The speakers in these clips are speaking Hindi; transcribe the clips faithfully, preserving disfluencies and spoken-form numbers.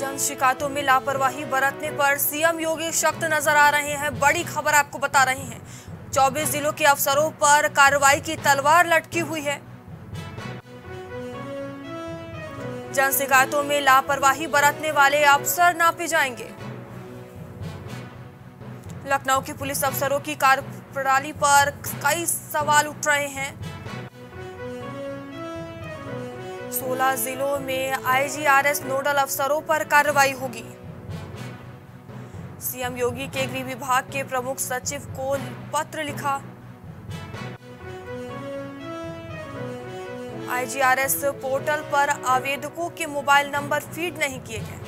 जन शिकायतों में लापरवाही बरतने पर सीएम योगी सख्त नजर आ रहे हैं। बड़ी खबर आपको बता रहे हैं, चौबीस जिलों के अफसरों पर कार्रवाई की तलवार लटकी हुई है। जन शिकायतों में लापरवाही बरतने वाले अफसर नापे जाएंगे। लखनऊ के पुलिस अफसरों की कार्यप्रणाली पर कई सवाल उठ रहे हैं। सोलह जिलों में आईजीआरएस नोडल अफसरों पर कार्रवाई होगी। सीएम योगी के गृह विभाग के प्रमुख सचिव को पत्र लिखा। आईजीआरएस पोर्टल पर आवेदकों के मोबाइल नंबर फीड नहीं किए गए।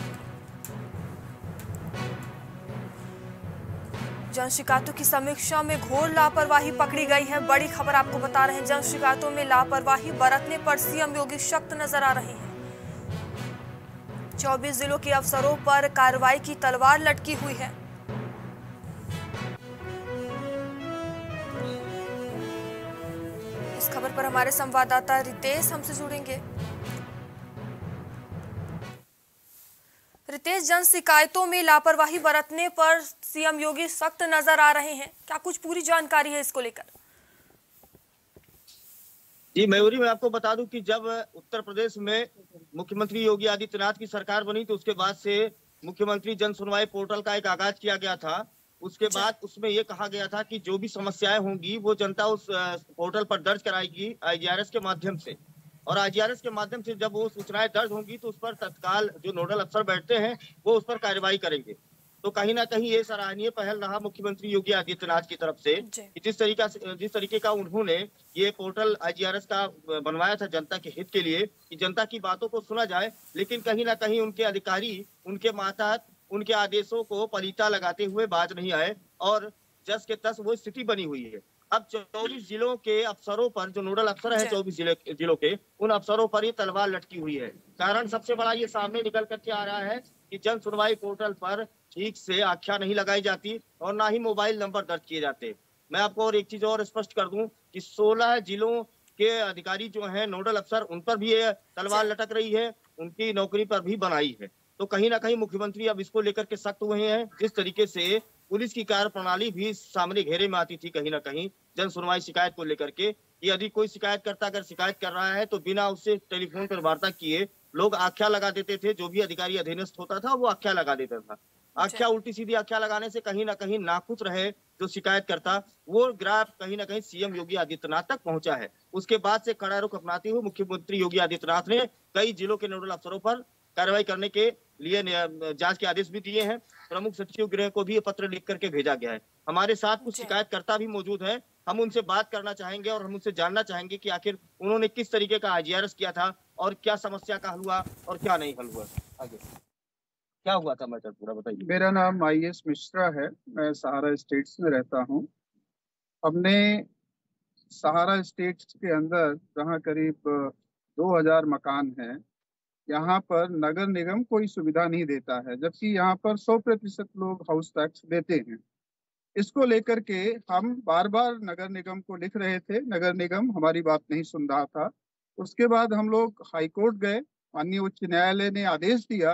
जन शिकायतों की समीक्षा में घोर लापरवाही पकड़ी गई है। बड़ी खबर आपको बता रहे हैं, जन शिकायतों में लापरवाही बरतने पर सीएम योगी सख्त नजर आ रहे हैं। चौबीस जिलों के अफसरों पर कार्रवाई की तलवार लटकी हुई है। इस खबर पर हमारे संवाददाता रितेश हमसे जुड़ेंगे। रितेश, जन शिकायतों में लापरवाही बरतने पर सीएम योगी सख्त नजर आ रहे हैं, क्या कुछ पूरी जानकारी है इसको लेकर? जी मयूरी, मैं आपको बता दूं कि जब उत्तर प्रदेश में मुख्यमंत्री योगी आदित्यनाथ की सरकार बनी तो उसके बाद से मुख्यमंत्री जन सुनवाई पोर्टल का एक आगाज किया गया था। उसके बाद उसमें यह कहा गया था कि जो भी समस्याएं होंगी वो जनता उस पोर्टल पर दर्ज कराएगी आईजीआरएस के माध्यम से, और आईजीआरएस के माध्यम से जब वो सूचनाएं दर्ज होंगी तो उस पर तत्काल जो नोडल अफसर बैठते हैं वो उस पर कार्रवाई करेंगे। तो कहीं ना कहीं ये सराहनीय पहल रहा मुख्यमंत्री योगी आदित्यनाथ की तरफ से कि जिस तरीका जिस तरीके का उन्होंने ये पोर्टल आईजीआरएस का बनवाया था जनता के हित के लिए कि जनता की बातों को सुना जाए, लेकिन कहीं ना कहीं उनके अधिकारी उनके मातहत उनके आदेशों को पलीता लगाते हुए बाज नहीं आए और जस के तस वो स्थिति बनी हुई है। अब चौबीस जिलों के अफसरों पर, जो नोडल अफसर हैं चौबीस जिले जिलों के, उन अफसरों पर ये तलवार लटकी हुई है। कारण सबसे बड़ा ये सामने निकल करके आ रहा है कि जन सुनवाई पोर्टल पर ठीक से आख्या नहीं लगाई जाती और ना ही मोबाइल नंबर दर्ज किए जाते। मैं आपको और एक चीज और स्पष्ट कर दूं कि सोलह जिलों के अधिकारी जो हैं नोडल अफसर, उन पर भी ये तलवार लटक रही है, उनकी नौकरी पर भी बनाई है। तो कहीं ना कहीं मुख्यमंत्री अब इसको लेकर के सख्त हुए हैं। जिस तरीके से पुलिस की कार्यप्रणाली भी सामने घेरे में आती थी कहीं ना कहीं जन सुनवाई शिकायत को लेकर के, यदि कोई शिकायतकर्ता अगर शिकायत कर रहा है तो बिना उससे टेलीफोन पर वार्ता किए लोग आख्या लगा देते थे। जो भी अधिकारी अधीनस्थ होता था वो आख्या लगा देता था। आख्या, उल्टी सीधी आख्या लगाने से कहीं ना कहीं नाखुश रहे जो शिकायतकर्ता, वो ग्राफ कहीं ना कहीं सीएम योगी आदित्यनाथ तक पहुंचा है। उसके बाद से कड़ा रुख अपनाते हुए मुख्यमंत्री योगी आदित्यनाथ ने कई जिलों के नोडल अफसरों पर कार्रवाई करने के लिए जांच के आदेश भी दिए हैं। प्रमुख सचिव गृह को भी पत्र लिख करके भेजा गया है। हमारे साथ कुछ शिकायतकर्ता भी मौजूद है, हम उनसे बात करना चाहेंगे और हम उनसे जानना चाहेंगे कि आखिर उन्होंने किस तरीके का आईजीआरएस किया था और क्या समस्या का हल हुआ और क्या नहीं हल हुआ, आगे क्या हुआ था मैटर पूरा बताइए। मेरा नाम आई एस मिश्रा है, मैं सहारा स्टेट में रहता हूँ। हमने सहारा स्टेट के अंदर जहाँ करीब दो हज़ार मकान हैं, यहाँ पर नगर निगम कोई सुविधा नहीं देता है, जबकि यहाँ पर सौ प्रतिशत लोग हाउस टैक्स देते हैं। इसको लेकर के हम बार बार नगर निगम को लिख रहे थे, नगर निगम हमारी बात नहीं सुन रहा था। उसके बाद हम लोग हाईकोर्ट गए, माननीय उच्च न्यायालय ने आदेश दिया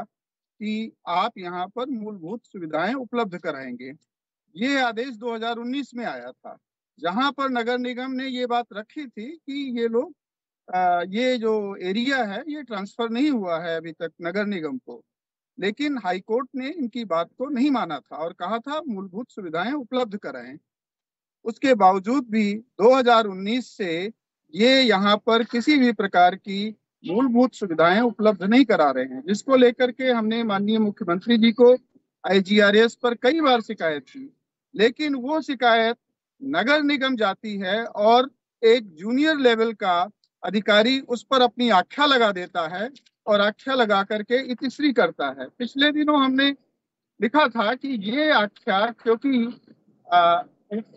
कि आप यहाँ पर मूलभूत सुविधाएं उपलब्ध कराएंगे। ये आदेश दो हज़ार उन्नीस में आया था, जहाँ पर नगर निगम ने ये बात रखी थी कि ये लोग आ, ये जो एरिया है ये ट्रांसफर नहीं हुआ है अभी तक नगर निगम को, लेकिन हाईकोर्ट ने इनकी बात को नहीं माना था और कहा था मूलभूत सुविधाएं उपलब्ध कराएं। उसके बावजूद भी दो हज़ार उन्नीस से ये यहाँ पर किसी भी प्रकार की मूलभूत सुविधाएं उपलब्ध नहीं करा रहे हैं, जिसको लेकर के हमने माननीय मुख्यमंत्री जी को आईजीआरएस पर कई बार शिकायत की, लेकिन वो शिकायत नगर निगम जाती है और एक जूनियर लेवल का अधिकारी उस पर अपनी आख्या लगा देता है और आख्या लगा करके इतिश्री करता है। पिछले दिनों हमने लिखा था कि ये आख्या क्योंकि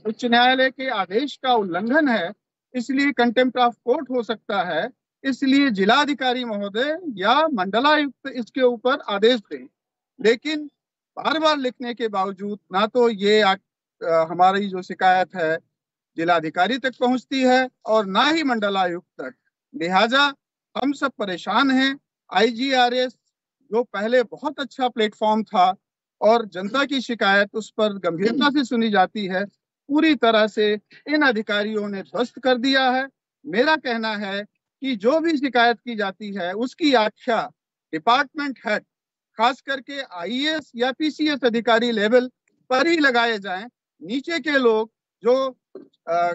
उच्च न्यायालय के आदेश का उल्लंघन है, इसलिए कंटेम्प्ट ऑफ कोर्ट हो सकता है, इसलिए जिलाधिकारी महोदय या मंडलायुक्त इसके ऊपर आदेश दें। लेकिन बार बार लिखने के बावजूद ना तो ये आ, हमारी जो शिकायत है जिलाधिकारी तक पहुंचती है और ना ही मंडलायुक्त तक। लिहाजा हम सब परेशान हैं। आईजीआरएस जो पहले बहुत अच्छा प्लेटफॉर्म था और जनता की शिकायत उस पर गंभीरता से सुनी जाती है, पूरी तरह से इन अधिकारियों ने ध्वस्त कर दिया है। मेरा कहना है कि जो भी शिकायत की जाती है उसकी आख्या डिपार्टमेंट हेड, खास करके आई ए एस या पी सी एस अधिकारी लेवल पर ही लगाए जाएं। नीचे के लोग जो आ,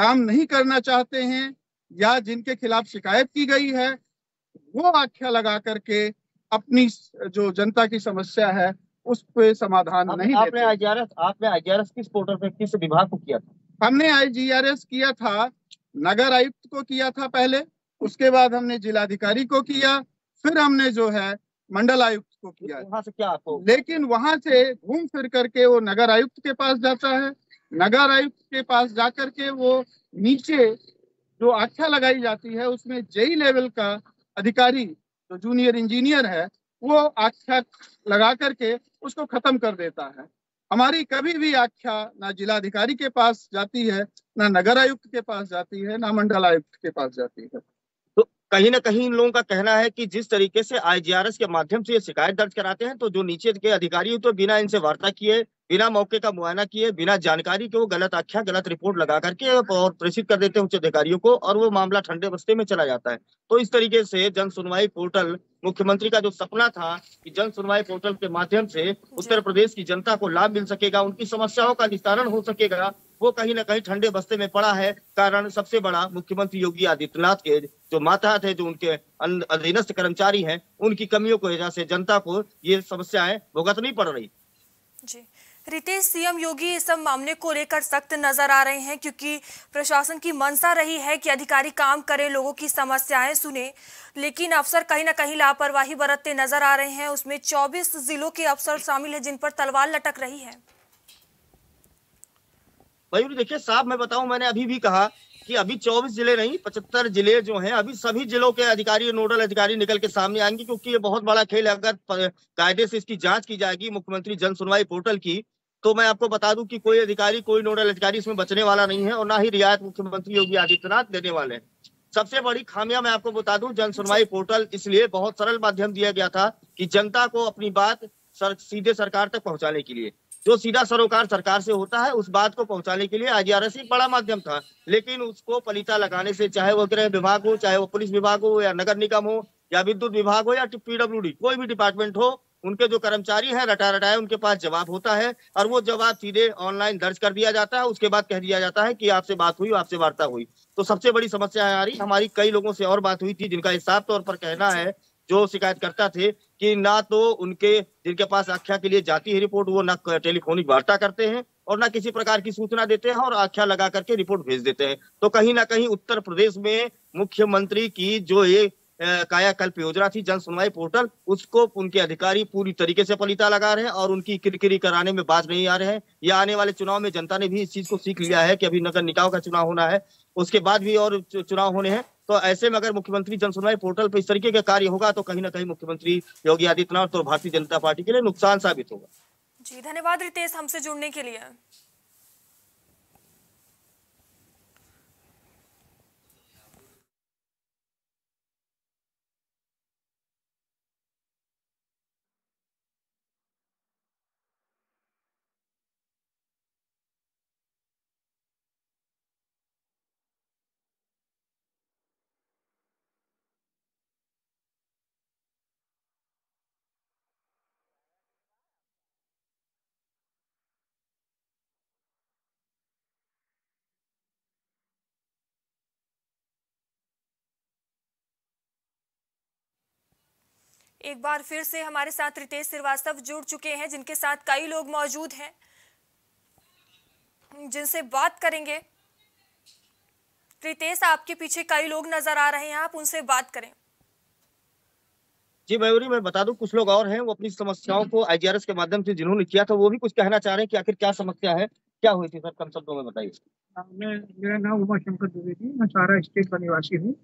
काम नहीं करना चाहते हैं या जिनके खिलाफ शिकायत की गई है, वो आख्या लगा करके अपनी जो जनता की समस्या है उस पे समाधान आप, नहीं आपने आई जी आर एस आपने आई जी आर एस किस पोर्टल पे किस विभाग को किया था? हमने आई जी आर एस किया था, नगर आयुक्त को किया था पहले, उसके बाद हमने जिलाधिकारी को किया, फिर हमने जो है मंडल आयुक्त को किया। वहां से क्या आपको? लेकिन वहां से घूम फिर करके वो नगर आयुक्त के पास जाता है, नगर आयुक्त के पास जाकर के वो नीचे जो आख्या लगाई जाती है उसमें जेई लेवल का अधिकारी जो जूनियर इंजीनियर है वो आख्या लगा करके उसको खत्म कर देता है। हमारी कभी भी आख्या ना जिलाधिकारी के पास जाती है, ना नगर आयुक्त के पास जाती है, ना मंडल आयुक्त के पास जाती है। तो कहीं ना कहीं इन लोगों का कहना है कि जिस तरीके से आई जी आर एस के माध्यम से ये शिकायत दर्ज कराते हैं, तो जो नीचे के अधिकारी तो बिना इनसे वार्ता किए, बिना मौके का मुआयना किए, बिना जानकारी के वो गलत आख्या गलत रिपोर्ट लगा करके और प्रेषित कर देते हैं उच्च अधिकारियों को, और वो मामला ठंडे बस्ते में चला जाता है। तो इस तरीके से जन सुनवाई पोर्टल, मुख्यमंत्री का जो सपना था कि जन सुनवाई पोर्टल के माध्यम से उत्तर प्रदेश की जनता को लाभ मिल सकेगा, उनकी समस्याओं का निस्तारण हो सकेगा, वो कहीं ना कहीं ठंडे बस्ते में पड़ा है। कारण सबसे बड़ा मुख्यमंत्री योगी आदित्यनाथ के जो मातहत है, जो उनके अधीनस्थ कर्मचारी हैं, उनकी कमियों की वजह से जनता को ये समस्याएं भुगतनी पड़ रही। जी रितेश, सीएम योगी इस सब मामले को लेकर सख्त नजर आ रहे हैं, क्योंकि प्रशासन की मंशा रही है कि अधिकारी काम करें, लोगों की समस्याएं सुने, लेकिन अफसर कहीं ना कहीं लापरवाही बरतते नजर आ रहे हैं। उसमें चौबीस जिलों के अफसर शामिल हैं जिन पर तलवार लटक रही है। भाई देखिए साहब, मैं बताऊं, मैंने अभी भी कहा कि अभी चौबीस जिले नहीं, पचहत्तर जिले जो हैं, अभी सभी जिलों के अधिकारी, नोडल अधिकारी निकल के सामने आएंगे, क्योंकि ये बहुत बड़ा खेल है। अगर कायदे से इसकी जांच की जाएगी मुख्यमंत्री जन सुनवाई पोर्टल की, तो मैं आपको बता दूं कि कोई अधिकारी, कोई नोडल अधिकारी इसमें बचने वाला नहीं है, और ना ही रियायत मुख्यमंत्री योगी आदित्यनाथ देने वाले हैं। सबसे बड़ी खामियां मैं आपको बता दूं, जन सुनवाई पोर्टल इसलिए बहुत सरल माध्यम दिया गया था कि जनता को अपनी बात सीधे सरकार तक पहुंचाने के लिए, जो सीधा सरोकार सरकार से होता है उस बात को पहुंचाने के लिए आई जी आर एस एक बड़ा माध्यम था। लेकिन उसको पलीता लगाने से, चाहे वो गृह विभाग हो, चाहे वो पुलिस विभाग हो, या नगर निगम हो, या विद्युत विभाग हो, या पी डब्ल्यू डी, कोई भी डिपार्टमेंट हो, उनके जो कर्मचारी हैं रटा रटाए उनके पास जवाब होता है, और वो जवाब सीधे ऑनलाइन दर्ज कर दिया जाता है। उसके बाद कह दिया जाता है कि आपसे बात हुई, आपसे वार्ता हुई। तो सबसे बड़ी समस्या आ रही, हमारी कई लोगों से और बात हुई थी जिनका साफ तौर पर कहना है, जो शिकायतकर्ता थे, कि ना तो उनके जिनके पास आख्या के लिए जाती है रिपोर्ट, वो ना टेलीफोनिक वार्ता करते हैं और ना किसी प्रकार की सूचना देते हैं, और आख्या लगा करके रिपोर्ट भेज देते हैं। तो कहीं ना कहीं उत्तर प्रदेश में मुख्यमंत्री की जो ये कायाकल्प योजना थी जन सुनवाई पोर्टल, उसको उनके अधिकारी पूरी तरीके से पलीता लगा रहे हैं और उनकी किरकिरी कराने में बाज नहीं आ रहे हैं। या आने वाले चुनाव में जनता ने भी इस चीज को सीख लिया है कि अभी नगर निकाय का चुनाव होना है, उसके बाद भी और चुनाव होने हैं। तो ऐसे में अगर मुख्यमंत्री जन सुनवाई पोर्टल पर इस तरीके का कार्य होगा, तो कहीं ना कहीं मुख्यमंत्री योगी आदित्यनाथ और भारतीय जनता पार्टी के लिए नुकसान साबित होगा। जी धन्यवाद रितेश, हमसे जुड़ने के लिए। एक बार फिर से हमारे साथ रितेश श्रीवास्तव जुड़ चुके हैं, जिनके साथ कई लोग मौजूद हैं जिनसे बात करेंगे। रितेश, आपके पीछे कई लोग नजर आ रहे हैं, आप उनसे बात करें। जी मयूरी, मैं बता दूं कुछ लोग और हैं, वो अपनी समस्याओं को आई जी आर एस के माध्यम से जिन्होंने किया था वो भी कुछ कहना चाह रहे हैं कि आखिर क्या समस्या है, क्या हुई थी सर, कम शब्दों में बताइए। मेरा नाम उमा शंकर द्विवेदी, मैं सहारा स्टेट का निवासी हूँ।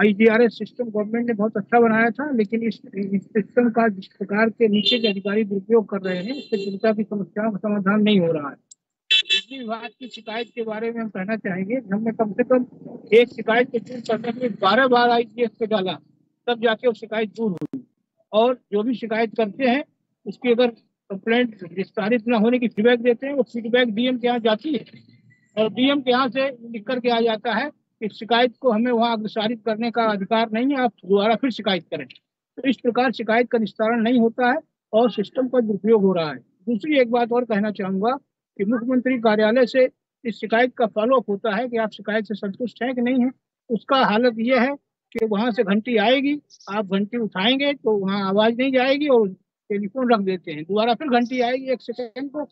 I G R S system government ने बहुत अच्छा बनाया था, लेकिन इस इस सिस्टम का जिस प्रकार के नीचे के अधिकारी दुरुपयोग कर रहे हैं, इससे जनता की समस्याओं का समाधान नहीं हो रहा है। बिजली विभाग की शिकायत के बारे में हम कहना चाहेंगे, हमने कम से कम एक शिकायत को दूर करने में बारह बार आई जी एस पे डाला, तब जाके वो शिकायत दूर हुई। और जो भी शिकायत करते हैं उसकी अगर कंप्लेंट विस्तारित न होने की फीडबैक देते हैं, वो फीडबैक डीएम के यहाँ जाती है और डीएम के यहाँ से लिख करके आ जाता है कि शिकायत को हमें वहाँ अग्रसारित करने का अधिकार नहीं है, आप दोबारा फिर शिकायत करें। तो इस प्रकार शिकायत का निस्तारण नहीं होता है और सिस्टम का दुरुपयोग हो रहा है। दूसरी एक बात और कहना चाहूँगा कि मुख्यमंत्री कार्यालय से इस शिकायत का फॉलोअप होता है कि आप शिकायत से संतुष्ट हैं कि नहीं है। उसका हालत यह है कि वहाँ से घंटी आएगी, आप घंटी उठाएंगे तो वहाँ आवाज़ नहीं जाएगी और टेलीफोन रख देते हैं, दोबारा फिर घंटी आएगी एक सेकेंड को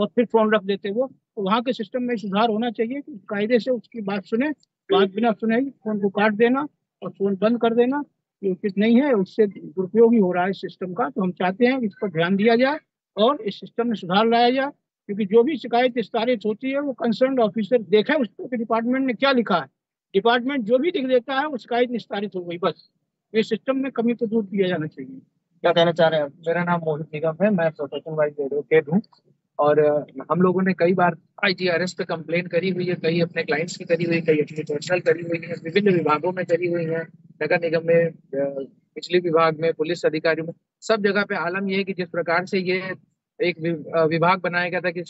और फिर फोन रख देते वो। तो वहाँ के सिस्टम में सुधार होना चाहिए कि कायदे से उसकी बात सुने, बात बिना सुने ही फोन को काट देना और फोन बंद कर देना ये उचित नहीं है, उससे दुरुपयोग ही हो रहा है इस सिस्टम का। तो हम चाहते हैं इस पर ध्यान दिया जाए और इस सिस्टम में सुधार लाया जाए, क्योंकि जो भी शिकायत विस्तारित होती है वो कंसर्न ऑफिसर देखे उस पर डिपार्टमेंट ने क्या लिखा है, डिपार्टमेंट जो भी लिख देता है वो शिकायत निस्तारित हो गई। बस इस सिस्टम में कमी तो दूर किया जाना चाहिए। क्या कहना चाह रहे हैं? मेरा नाम मोहित निगम है, मैं प्रोफेशन वाइज एडवोकेट हूँ और हम लोगों ने कई बार आईजीआरएस पे कंप्लेन करी हुई है, कई अपने क्लाइंट्स की करी हुई है, कई अपनी पर्सनल करी हुई है, विभिन्न विभागों में करी हुई है, नगर निगम में, बिजली विभाग में, पुलिस अधिकारियों में, सब जगह पे। आलम यह है कि जिस प्रकार से ये एक विभाग बनाया गया था कि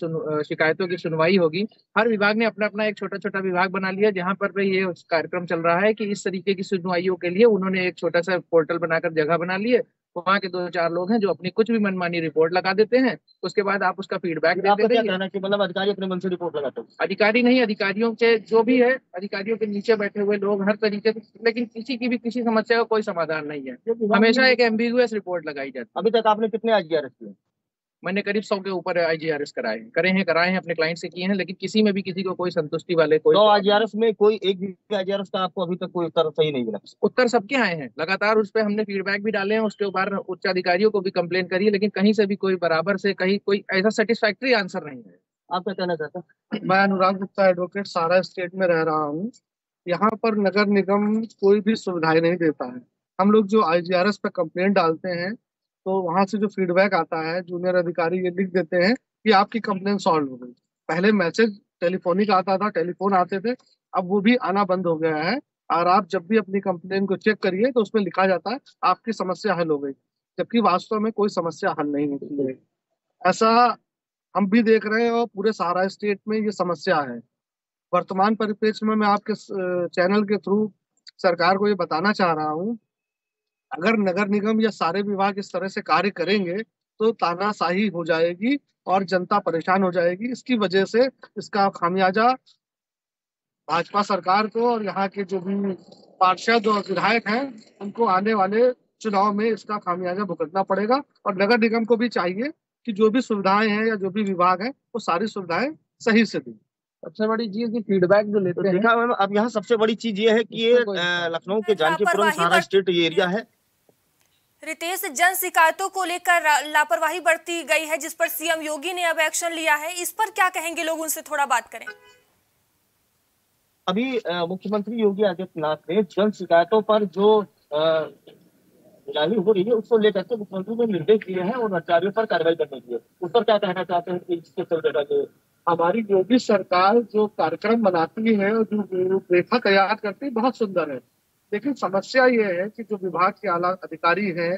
शिकायतों की सुनवाई होगी, हर विभाग ने अपना अपना एक छोटा छोटा विभाग बना लिया, जहाँ पर ये कार्यक्रम चल रहा है कि इस तरीके की सुनवाइयों के लिए उन्होंने एक छोटा सा पोर्टल बनाकर जगह बना ली है। वहाँ के दो चार लोग हैं जो अपनी कुछ भी मनमानी रिपोर्ट लगा देते हैं, उसके बाद आप उसका फीडबैक देते हैं। क्या कहना है कि मतलब अधिकारी अपने मन से रिपोर्ट लगाते हैं? अधिकारी नहीं, अधिकारियों के जो भी है, अधिकारियों के नीचे बैठे हुए लोग हर तरीके से, लेकिन किसी की भी किसी समस्या का कोई समाधान नहीं है, हमेशा एक एम्बिगुअस रिपोर्ट लगाई जाती है। अभी तक आपने कितने आईजीआरएस किए? मैंने करीब सौ के ऊपर आईजीआरएस कराए करे हैं कराए हैं अपने क्लाइंट से किए हैं, लेकिन किसी में भी किसी को कोई संतुष्टि वाले कोई आईजीआरएस में कोई एक भी आईजीआरएस का आपको अभी तक कोई उत्तर सही नहीं मिला? उत्तर सबके आए हैं, लगातार उस पर हमने फीडबैक भी डाले हैं, उसके ऊपर उच्च अधिकारियों को भी कंप्लेन करी है, लेकिन कहीं से भी कोई बराबर से कहीं कोई ऐसा सेटिस्फैक्ट्री आंसर नहीं है। आप क्या कहना चाहते हैं? मैं अनुराग गुप्ता एडवोकेट सहारा स्टेट में रह रहा हूँ। यहाँ पर नगर निगम कोई भी सुविधाएं नहीं देता है। हम लोग जो आईजीआरएस पर कंप्लेन डालते हैं तो वहाँ से जो फीडबैक आता है, जूनियर अधिकारी ये लिख देते हैं कि आपकी कंप्लेन सॉल्व हो गई। पहले मैसेज टेलीफोनिक आता था, टेलीफोन आते थे, अब वो भी आना बंद हो गया है। और आप जब भी अपनी कंप्लेन को चेक करिए तो उसमें लिखा जाता है आपकी समस्या हल हो गई, जबकि वास्तव में कोई समस्या हल नहीं होती है। ऐसा हम भी देख रहे हैं और पूरे सहारा स्टेट में ये समस्या है। वर्तमान परिप्रेक्ष्य में मैं आपके चैनल के थ्रू सरकार को ये बताना चाह रहा हूँ, अगर नगर निगम या सारे विभाग इस तरह से कार्य करेंगे तो तानाशाही हो जाएगी और जनता परेशान हो जाएगी। इसकी वजह से इसका खामियाजा भाजपा सरकार को और यहाँ के जो भी पार्षद और विधायक हैं उनको आने वाले चुनाव में इसका खामियाजा भुगतना पड़ेगा। और नगर निगम को भी चाहिए कि जो भी सुविधाएं हैं या जो भी विभाग है वो सारी सुविधाएं सही से दें। सबसे बड़ी चीज ये फीडबैक जो लेते हैं। अब यहाँ सबसे बड़ी चीज ये है कि ये लखनऊ के जानकीपुर सहारा स्टेट ये एरिया है। रितेश, जन शिकायतों को लेकर लापरवाही बरती गई है जिस पर सीएम योगी ने अब एक्शन लिया है, इस पर क्या कहेंगे? लोग उनसे थोड़ा बात करें। अभी मुख्यमंत्री योगी आदित्यनाथ ने जन शिकायतों पर जो जारी हो रही है उसको लेकर के मुख्यमंत्री ने निर्देश दिए हैं और अधिकारियों पर कार्रवाई करने के लिए। उस पर क्या कहना चाहते हैं कि इसके चलते हमारी योगी सरकार जो कार्यक्रम बनाती है और जो रेखा तैयार करती है बहुत सुंदर है, लेकिन समस्या ये है कि जो विभाग के आला अधिकारी हैं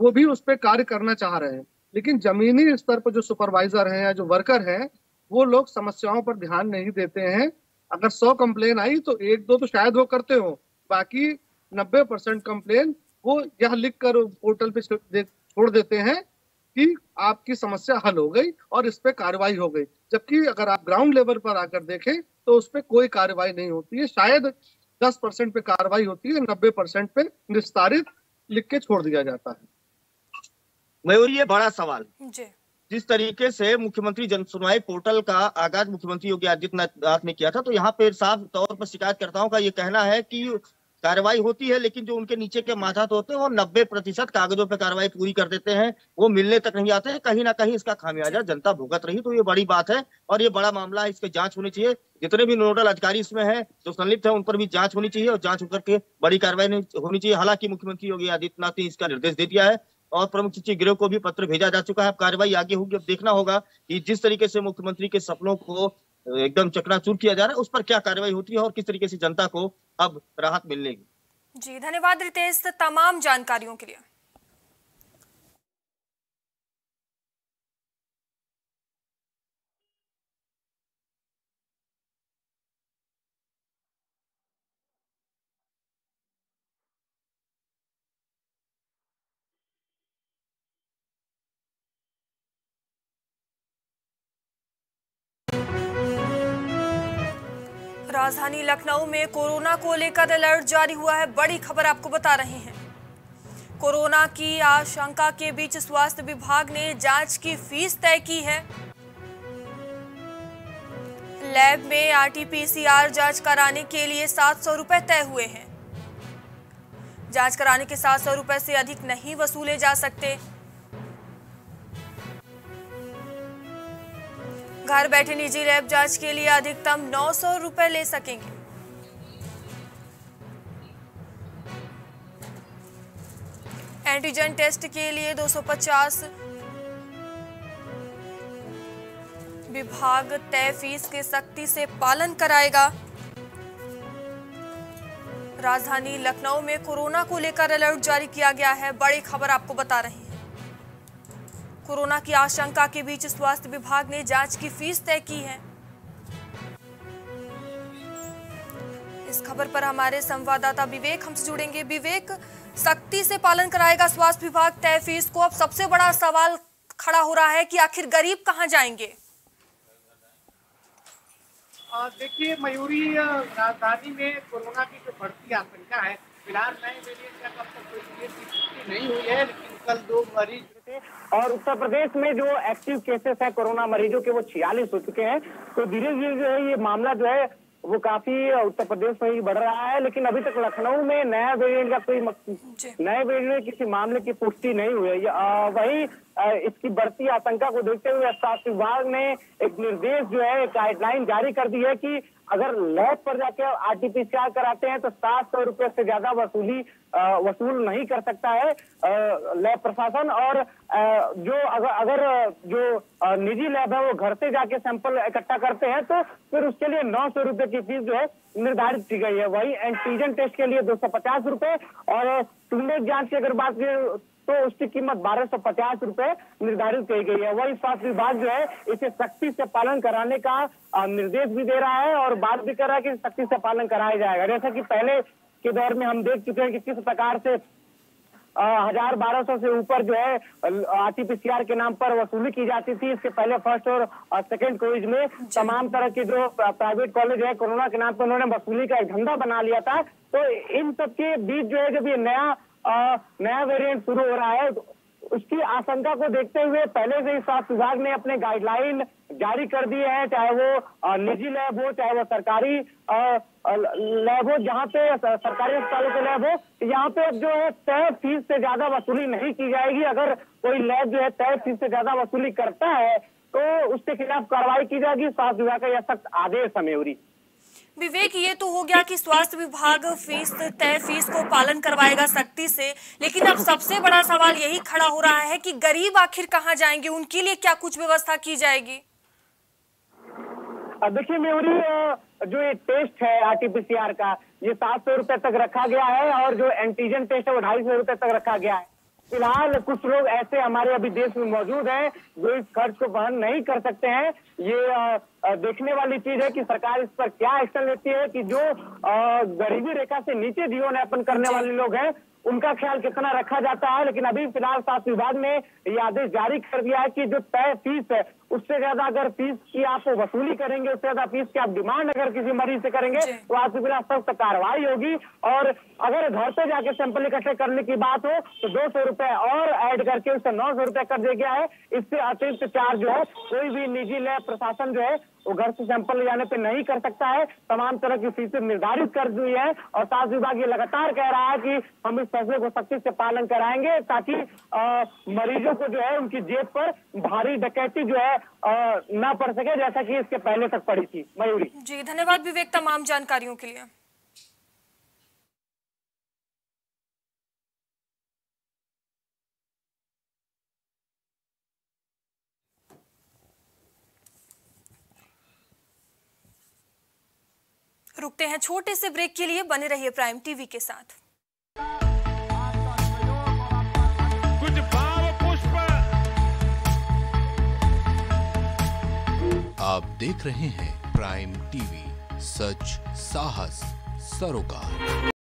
वो भी उस पर कार्य करना चाह रहे हैं, लेकिन जमीनी स्तर पर जो सुपरवाइजर हैं या जो वर्कर हैं वो लोग समस्याओं पर ध्यान नहीं देते हैं। अगर सौ कंप्लेन आई तो एक दो तो शायद वो करते हो, बाकी नब्बे परसेंट कंप्लेन वो यह लिख कर पोर्टल पे छोड़ देते हैं कि आपकी समस्या हल हो गई और इस पर कार्रवाई हो गई, जबकि अगर आप ग्राउंड लेवल पर आकर देखें तो उस पर कोई कार्रवाई नहीं होती है। शायद दस परसेंट पे कार्रवाई होती है, नब्बे परसेंट पे निस्तारित लिख के छोड़ दिया जाता है। मयूर, ये बड़ा सवाल जी। जिस तरीके से मुख्यमंत्री जनसुनवाई पोर्टल का आगाज मुख्यमंत्री योगी आदित्यनाथ ने किया था, तो यहाँ पे साफ तौर पर शिकायतकर्ताओं का ये कहना है कि कार्रवाई होती है, लेकिन जो उनके नीचे के माथात होते हैं वो नब्बे प्रतिशत कागजों पर कार्रवाई पूरी कर देते हैं, वो मिलने तक नहीं आते हैं। कहीं ना कहीं इसका खामियाजा जनता भुगत रही, तो ये बड़ी बात है और ये बड़ा मामला है, इस पर जांच होनी चाहिए। जितने भी नोडल अधिकारी इसमें हैं जो संलिप्त है उन पर भी जांच होनी चाहिए और जांच होकर के बड़ी कार्रवाई होनी चाहिए। हालांकि मुख्यमंत्री योगी आदित्यनाथ ने इसका निर्देश दे दिया है और प्रमुख सचिव गृह को भी पत्र भेजा जा चुका है। अब कार्रवाई आगे होगी, अब देखना होगा कि जिस तरीके से मुख्यमंत्री के सपनों को एकदम चकनाचूर किया जा रहा है उस पर क्या कार्रवाई होती है और किस तरीके से जनता को अब राहत मिलेगी। जी, धन्यवाद रितेश तमाम जानकारियों के लिए। राजधानी लखनऊ में कोरोना को लेकर अलर्ट जारी हुआ है। बड़ी खबर आपको बता रहे हैं। कोरोना की आशंका के बीच स्वास्थ्य विभाग ने जांच की फीस तय की है। लैब में R T P C R जांच कराने के लिए सात सौ रुपए तय हुए हैं। जांच कराने के सात सौ रुपए से अधिक नहीं वसूले जा सकते। घर बैठे निजी लैब जांच के लिए अधिकतम नौ सौ रुपए ले सकेंगे। एंटीजन टेस्ट के लिए दो सौ पचास विभाग तय फीस के सख्ती से पालन कराएगा। राजधानी लखनऊ में कोरोना को लेकर अलर्ट जारी किया गया है। बड़ी खबर आपको बता रहे हैं। कोरोना की आशंका के बीच स्वास्थ्य विभाग ने जांच की फीस तय की है। इस खबर पर हमारे संवाददाता विवेक हमसे जुड़ेंगे। विवेक, सख्ती से पालन कराएगा स्वास्थ्य विभाग तय फीस को। अब सबसे बड़ा सवाल खड़ा हो रहा है कि आखिर गरीब कहां जाएंगे? देखिए मयूरी, राजधानी में कोरोना की जो बढ़ती आशंका है, फिलहाल नए वेरिएंट तक अब तक कोई पुष्टि नहीं हुई है, लेकिन कल दो मरीज थे और उत्तर प्रदेश में जो एक्टिव केसेस है कोरोना मरीजों के वो छियालीस हो चुके हैं। तो धीरे धीरे जो है ये मामला जो है वो काफी उत्तर प्रदेश में ही बढ़ रहा है, लेकिन अभी तक लखनऊ में नया वेरिएंट का कोई नए वेरिएंट किसी मामले की पुष्टि नहीं हुई है। वही इसकी बढ़ती आशंका को देखते हुए स्वास्थ्य विभाग ने एक निर्देश जो है गाइडलाइन जारी कर दी है कि अगर लैब पर जाके R T P C R कराते हैं तो सात सौ रुपये से ज्यादा वसूली वसूल नहीं कर सकता है लैब प्रशासन। और जो अगर अगर जो निजी लैब है वो घर से जाके सैंपल इकट्ठा करते हैं तो फिर उसके लिए नौ सौ रुपये की फीस जो है निर्धारित की गई है। वही एंटीजन टेस्ट के लिए दो सौ पचास रुपये और ट्रूनेट जांच की अगर बात तो उसकी कीमत बारह सौ पचास रुपए निर्धारित की गई है। वही स्वास्थ्य विभाग जो है इसे सख्ती से पालन कराने का निर्देश भी दे रहा है और बात भी कर रहा है कि सख्ती से पालन कराया जाएगा। जैसा कि पहले के दौर में हम देख चुके हैं कि किस प्रकार से हजार बारह सौ से ऊपर जो है R T P C R के नाम पर वसूली की जाती थी। इसके पहले फर्स्ट और सेकंड कॉलेज में तमाम तरह के जो प्राइवेट कॉलेज है कोरोना के नाम पर उन्होंने वसूली का एक धंधा बना लिया था। तो इन सबके बीच जो है जब ये नया आ, नया वेरिएंट शुरू हो रहा है उसकी आशंका को देखते हुए पहले से ही स्वास्थ्य विभाग ने अपने गाइडलाइन जारी कर दिए हैं। चाहे वो निजी लैब हो, चाहे वो सरकारी लैब हो, जहाँ पे सरकारी अस्पतालों के लैब हो, यहाँ पे अब जो है तय फीस से ज्यादा वसूली नहीं की जाएगी। अगर कोई लैब जो है तय फीस से ज्यादा वसूली करता है तो उसके खिलाफ कार्रवाई की जाएगी। स्वास्थ्य विभाग का यह सख्त आदेश है। मयूरी, विवेक, ये तो हो गया कि स्वास्थ्य विभाग फीस तय फीस को पालन करवाएगा सख्ती से, लेकिन अब सबसे बड़ा सवाल यही खड़ा हो रहा है कि गरीब आखिर कहाँ जाएंगे, उनके लिए क्या कुछ व्यवस्था की जाएगी? देखिए मेरी, जो ये टेस्ट है R T P C R का ये सात सौ रुपए तक रखा गया है और जो एंटीजन टेस्ट है वो ढाई सौ रुपए तक रखा गया है। फिलहाल कुछ लोग ऐसे हमारे अभी देश में मौजूद हैं जो इस खर्च को वहन नहीं कर सकते हैं। ये देखने वाली चीज है कि सरकार इस पर क्या एक्शन लेती है कि जो गरीबी रेखा से नीचे जीवन यापन करने वाले लोग हैं उनका ख्याल कितना रखा जाता है। लेकिन अभी फिलहाल स्वास्थ्य विभाग ने ये आदेश जारी कर दिया है कि जो तय फीस है उससे ज्यादा अगर फीस की आप वसूली करेंगे, उससे ज्यादा फीस की आप डिमांड अगर किसी मरीज से करेंगे तो आपके खिलाफ सख्त कार्रवाई होगी। और अगर घर पे जाके सैंपल इकट्ठे करने की बात हो तो दो सौ रुपए और ऐड करके उससे नौ सौ रुपए कर दिया गया है। इससे अतिरिक्त चार्ज जो है कोई भी निजी लैब प्रशासन जो है वो घर से सैंपल ले जाने पर नहीं कर सकता है। तमाम तरह की फीसें निर्धारित कर दी है और स्वास्थ्य विभाग ये लगातार कह रहा है कि हम इस फैसले को सख्ती से पालन कराएंगे ताकि मरीजों को जो है उनकी जेब पर भारी डकैती जो है ना पड़ सके, जैसा कि इसके पहले तक पड़ी थी। मयूरी जी, धन्यवाद विवेक तमाम जानकारियों के लिए। रुकते हैं छोटे से ब्रेक के लिए, बने रहिए प्राइम टीवी के साथ। कुछ भाव पुष्प आप देख रहे हैं प्राइम टीवी, सच साहस सरोकार।